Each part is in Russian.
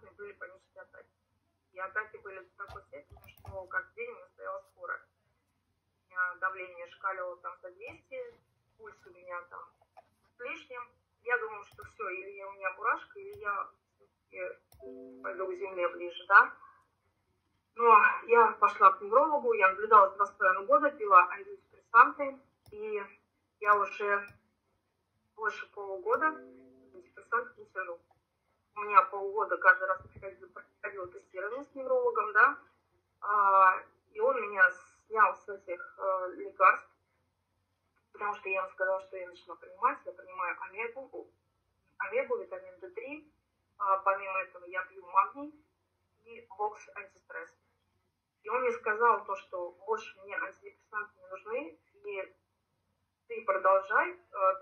животные были помещены атаки. И атаки были такой степени, что как день у меня стояла скорость. У меня давление шкалило там за 200, пульс у меня там с лишним. Я думала, что все, или у меня бурашка, или я пойду к земле ближе, да. Но я пошла к неврологу, я наблюдала с 2,5 года, пила антидепрессанты, и я уже больше полугода антидепрессанты не тяну. У меня полгода каждый раз проходило тестирование с неврологом, да, и он меня снял с этих лекарств, потому что я ему сказала, что я начала принимать, я принимаю омегу, витамин D3, помимо этого я пью магний и бокс антистресс. И он мне сказал то, что больше мне антидепрессанты не нужны, и ты продолжай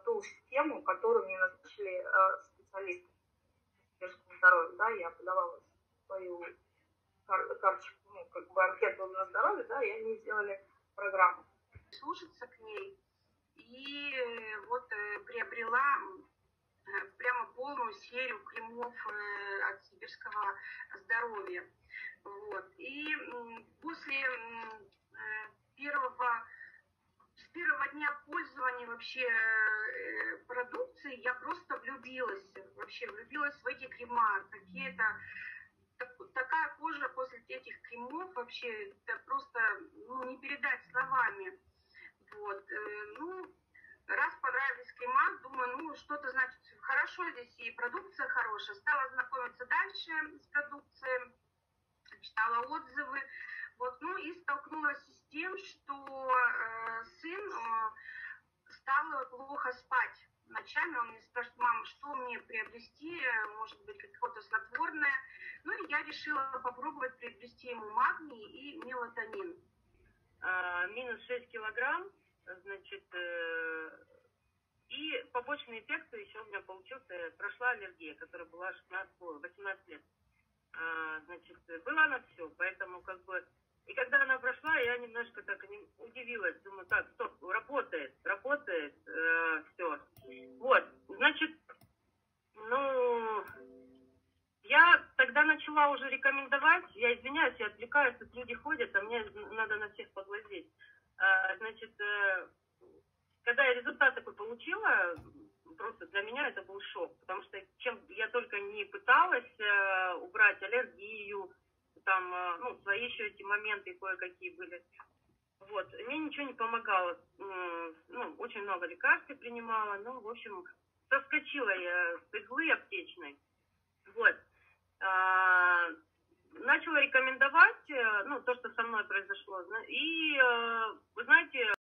ту систему, которую мне назначили специалисты по здоровью, да, я подавала свою карточку, ну, как бы анкету на здоровье, да, и они сделали программу. Слушаться к ней и вот приобрела прямо полную серию кремов от сибирского здоровья. Вот. И после с первого дня пользования вообще продукцией я просто влюбилась в эти крема. Такая кожа после этих кремов вообще, это просто, ну, не передать словами. Вот. Ну, раз понравились крема, думаю, ну, что-то значит хорошо здесь, и продукция хорошая. Стала знакомиться дальше с продукцией, читала отзывы. Вот, ну и столкнулась с тем, что сын стал плохо спать ночами. Он мне спрашивает: мама, что мне приобрести, может быть, какое-то снотворное. Ну и я решила попробовать приобрести ему магний и мелатонин. Минус 6 килограмм, значит, и побочный эффект еще у меня получился, прошла аллергия, которая была 18 лет. Значит, была на все, поэтому как бы... И когда она прошла, я немножко так удивилась, думаю, так, стоп, работает, все. Вот, значит, ну, я тогда начала уже рекомендовать, я извиняюсь, я отвлекаюсь, тут люди ходят, а мне надо на всех поглазеть. Значит, когда я результат такой получила, просто для меня это был шок, потому что чем я только не пыталась убрать аллергию, там, ну, свои еще эти моменты кое-какие были. Вот, мне ничего не помогало. Ну, очень много лекарств принимала, ну, в общем, соскочила я с иглы аптечной. Вот. Начала рекомендовать, ну, то, что со мной произошло. И, вы знаете,